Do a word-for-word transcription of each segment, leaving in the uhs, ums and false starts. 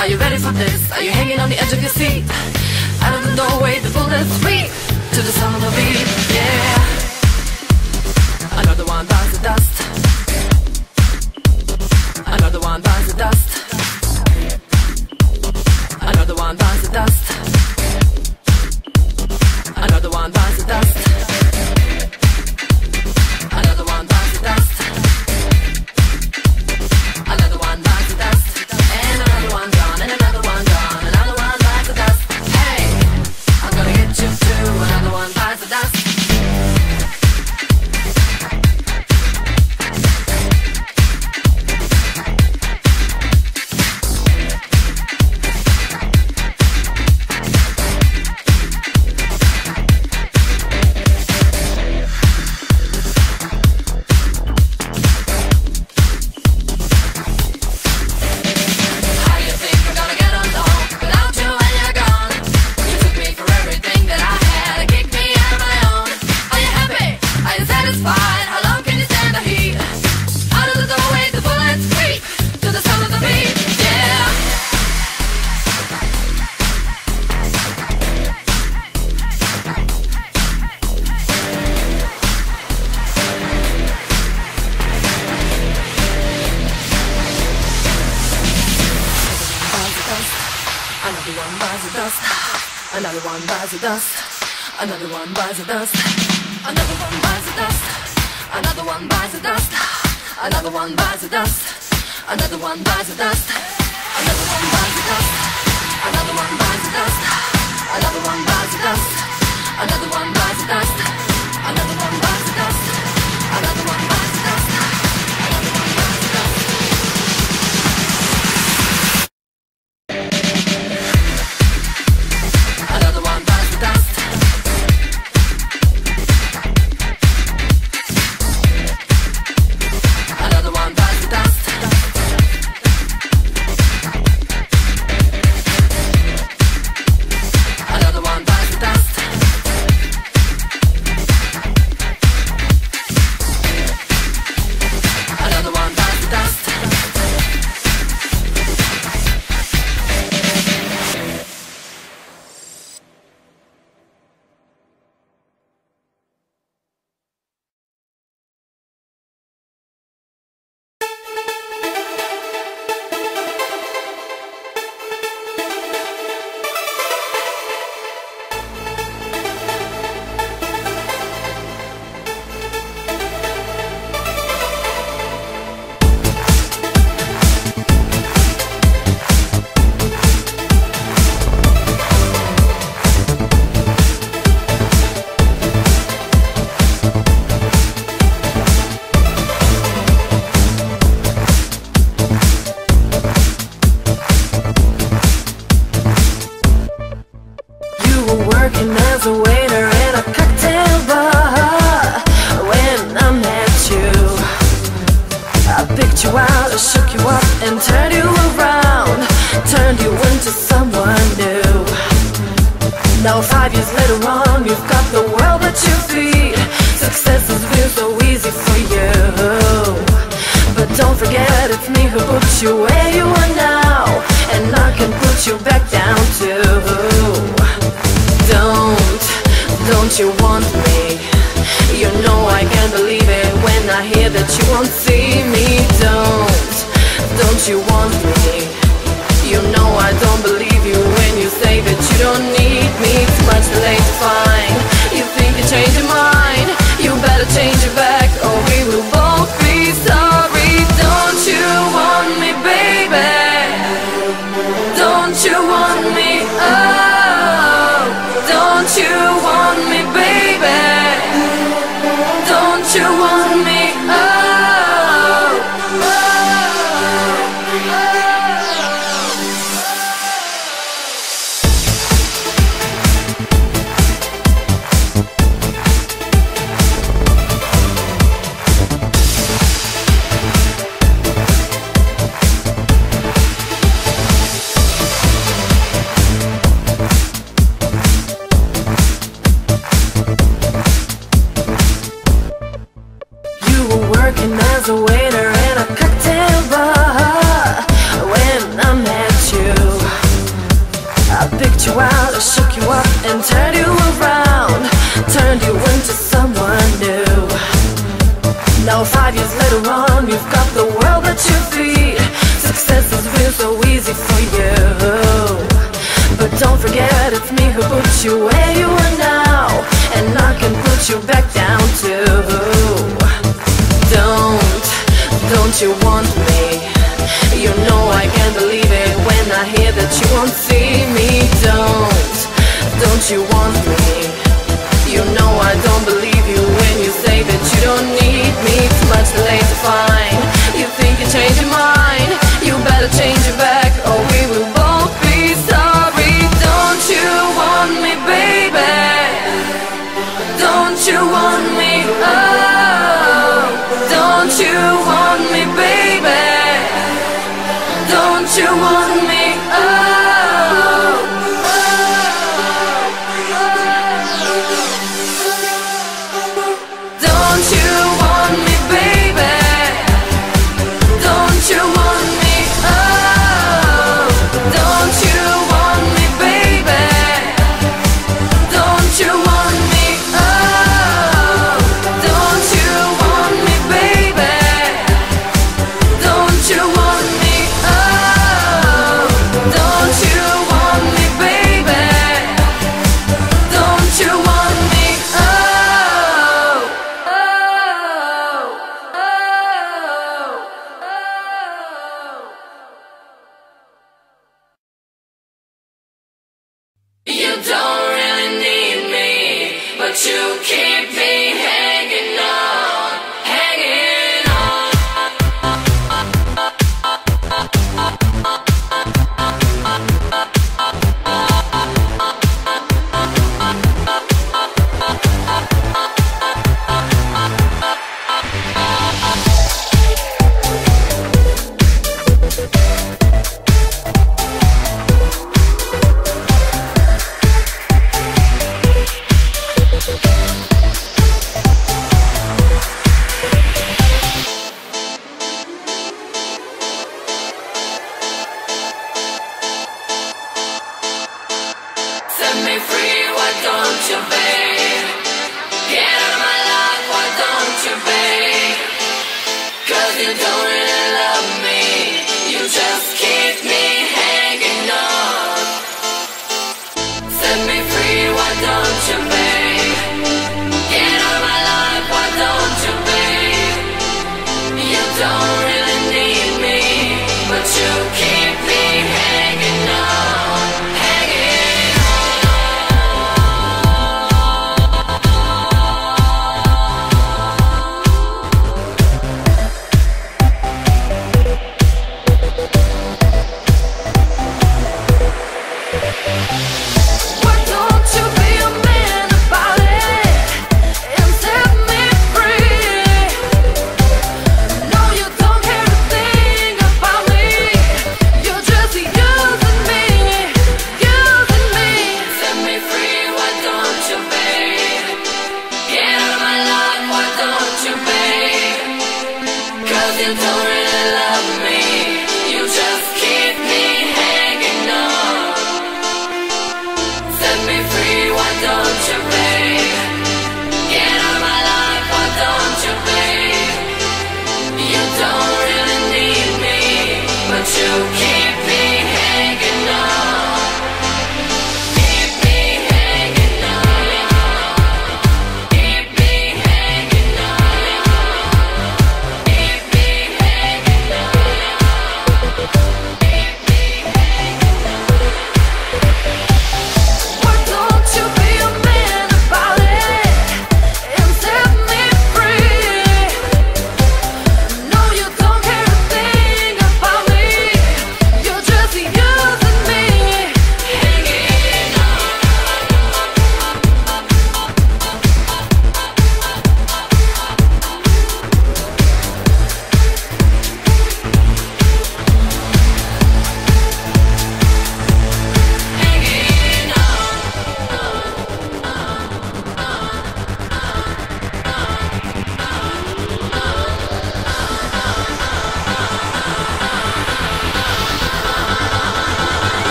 Are you ready for this? Are you hanging on the edge of your seat? Out of the doorway, the bullets beat to the sound of the beat, yeah. Another one bites the dust. Another one bites the dust. Another one bites the dust. Another one bites the dust. Another one bites the dust. Another one bites the dust. And another one gone, and another one gone. Another one bites the dust. Hey, I'm gonna get you too. Another one bites the dust. Another one buys the dust. Another one buys the dust. Another one buys the dust. Another one buys the dust. Another one buys the dust. Another one buys the dust. Another one buys the dust. Another one buys the dust. Another one buys the dust. Another one buys the dust. Another one buys the dust. Another one buys the dust. Another one buys the dust. As a waiter at a cocktail bar, when I met you, Now five years later on, you've got the world at your feet. Success has been so easy for you, but don't forget it's me who put you where you are now, and I can put you back down too. Don't, don't you want me? You know I can't believe it when I hear that you won't see me. Don't, don't you want me? You know I don't believe you when you say that you don't need me. It's much too late to find. You think you changed your mind? You better change your back or we will both be sorry. Don't you want me, baby? Don't you want me? Oh, don't you want me, baby? Don't you want me? Oh, don't you want me, baby? Don't you want me? Oh, don't you want me, baby? Don't you want me? Oh, don't you want me, baby? Don't you want me? Oh. Hey!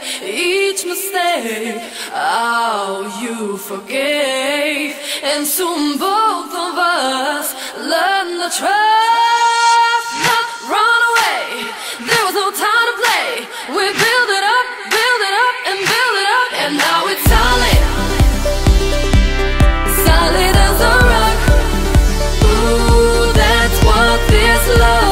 mistake, each mistake, how you forgave. And soon both of us learned the truth, not run away. There was no time to play. We build it up, build it up, and build it up. And now it's solid, solid as a rock. Ooh, that's what this love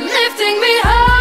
lifting me high.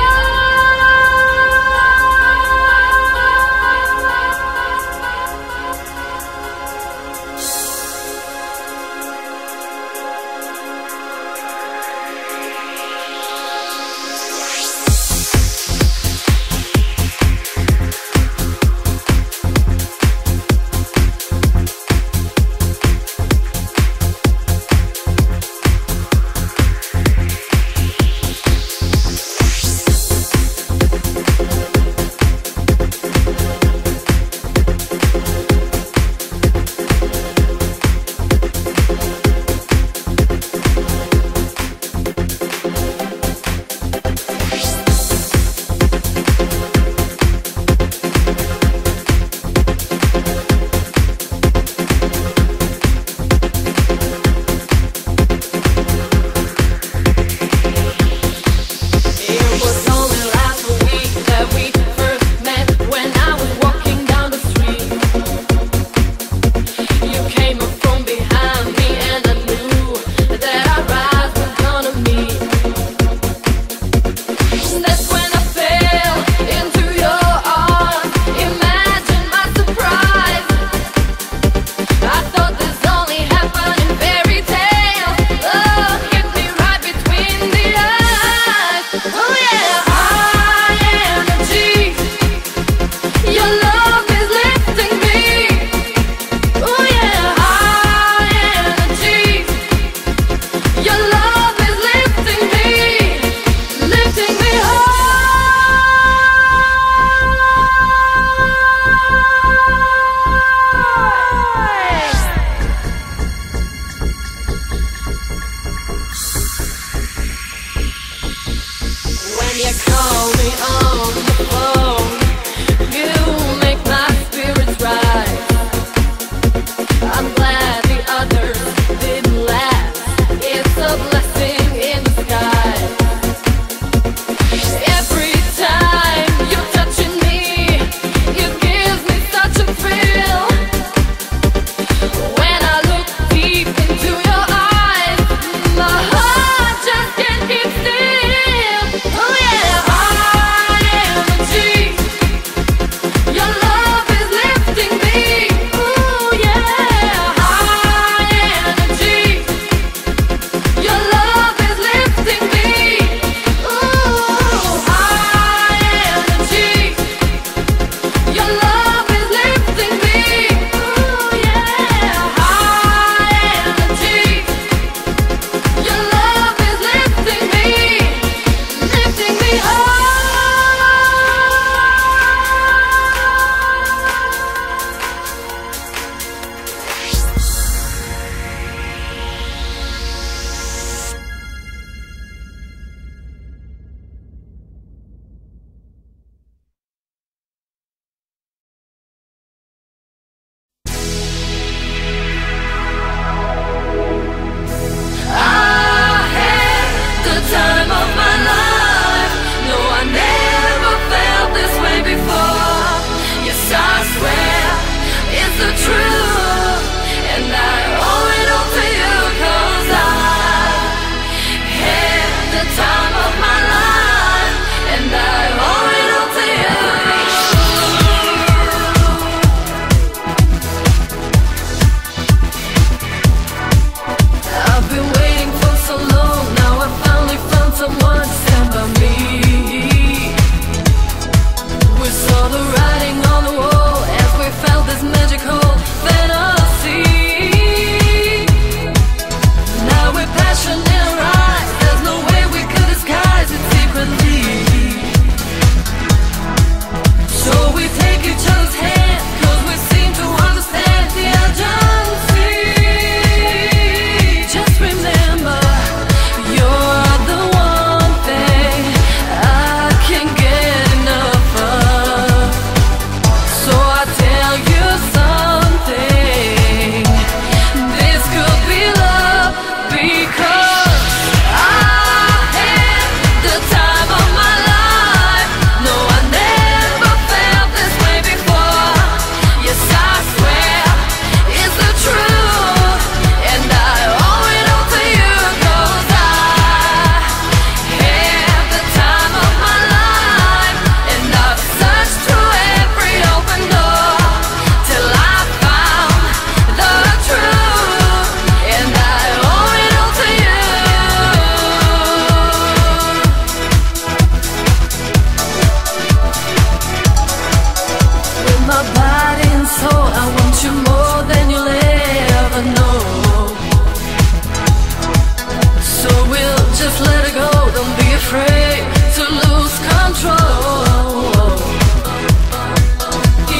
afraid to lose control.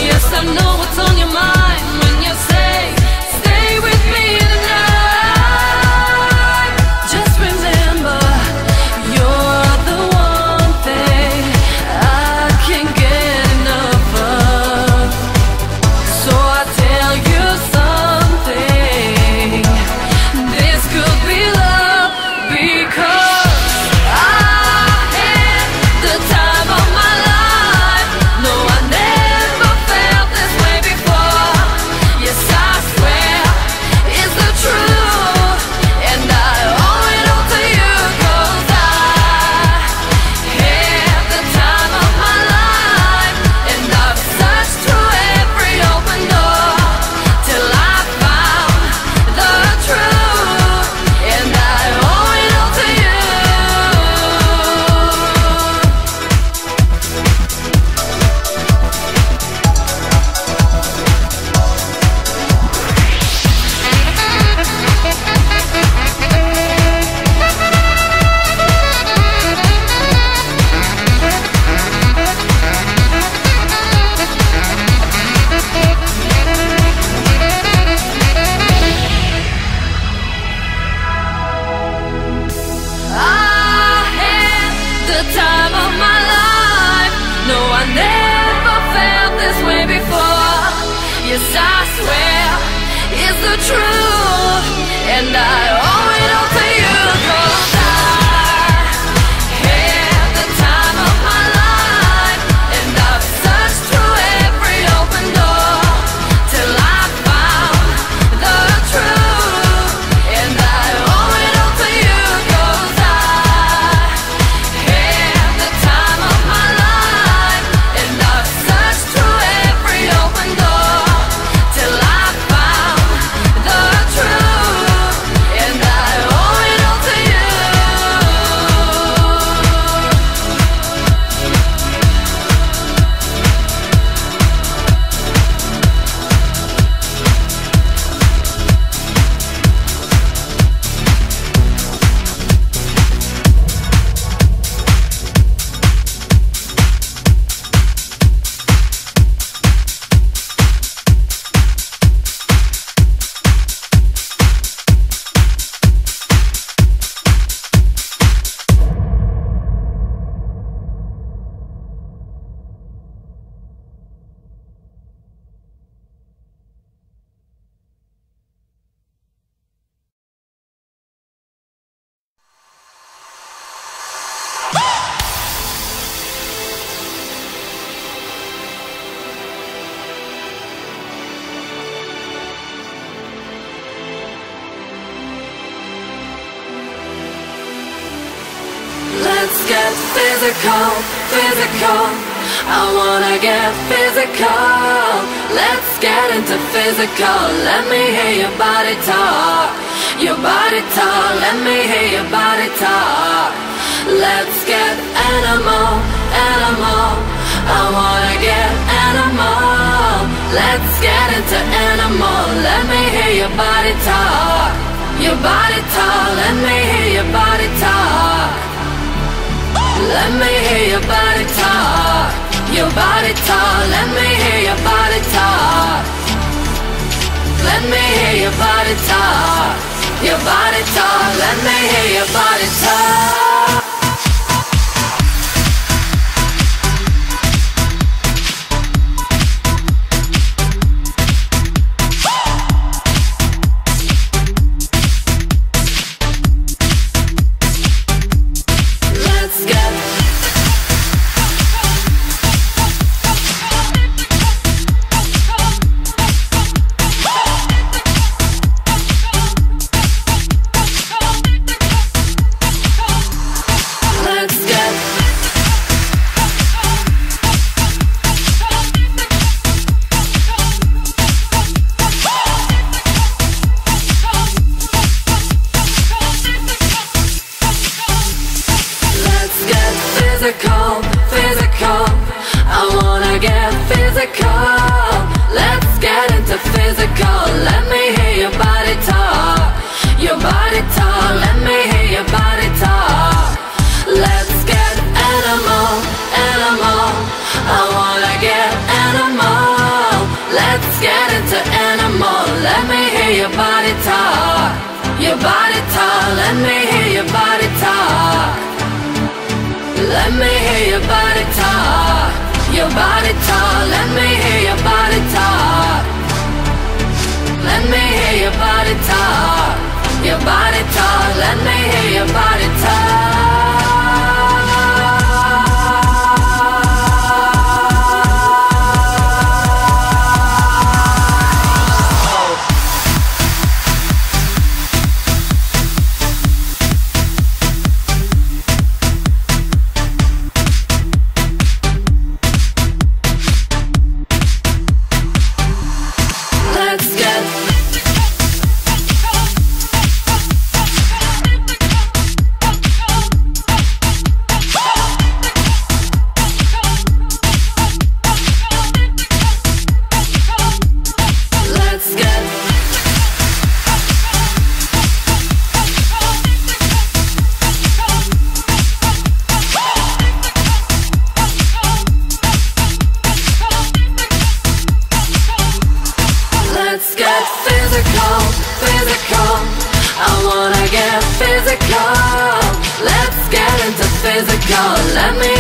Yes, I know what's on your mind when you say, stay with me tonight. Just remember, you're the one thing I can't get enough of. So I tell you something, this could be love, because time of my life. No, I never felt this way before. Yes, I swear it's the truth, and I owe it all to you, 'cause I had the time of my life, and I've searched through every open door till I found the truth, and I owe it all to you, 'cause I physical, physical, I wanna get physical. Let's get into physical. Let me hear your body talk, your body talk. Let me hear your body talk. Let's get animal, animal, I wanna get animal. Let's get into animal. Let me hear your body talk, your body talk. Let me hear your body talk. Let me hear your body talk, your body talk. Let me hear your body talk. Let me hear your body talk, your body talk. Let me hear your body talk. Physical, physical, I wanna get physical. Let's get into physical. Let me hear your body talk, your body talk. Let me hear your body talk. Let's body talk. Let me hear your body talk. Let me hear your body talk. Your body talk. Let me hear your body talk. Let me hear your body talk. Your body talk. Let me hear your body talk. Physical, let me